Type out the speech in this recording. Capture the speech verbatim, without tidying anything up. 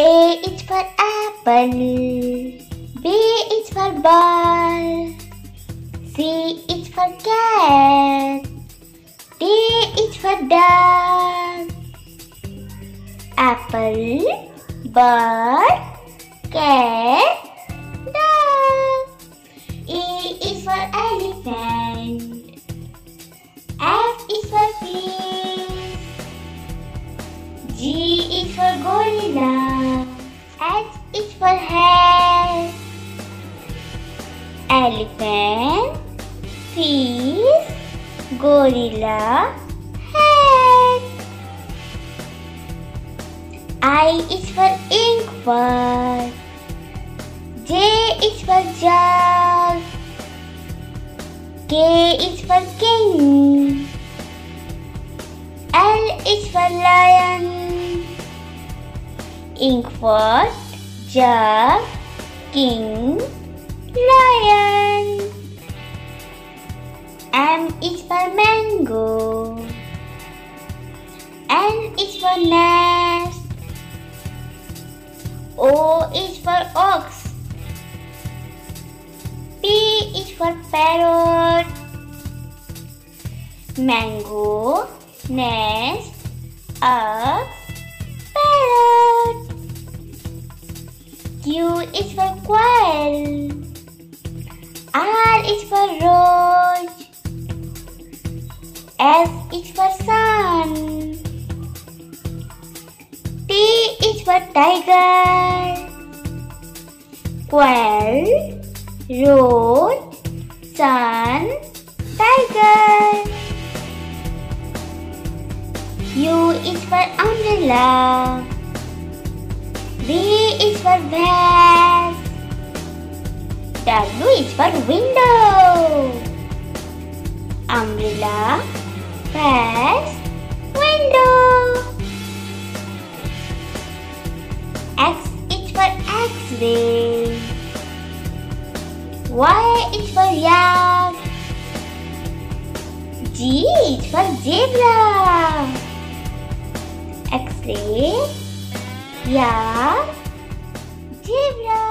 A is for apple, B is for ball, C is for cat, D is for dog. Apple, bird, cat, dog. E is for elephant, F is for fish, G is for gorilla, for head. Elephant, fish, gorilla, head. I is for inkpot, J is for jug, K is for king, L is for lion. Inkpot, jug, king, lion. M is for mango, N is for nest, O is for ox, P is for parrot. Mango, nest, ox, parrot. Q is for quail, R is for rose, S is for sun, T is for tiger. Quail, rose, sun, tiger. U is for umbrella, V is for vase, W is for window. Umbrella, vase, window. X is for X-ray, Y is for yak, G is for zebra. X-ray, yeah, zebra.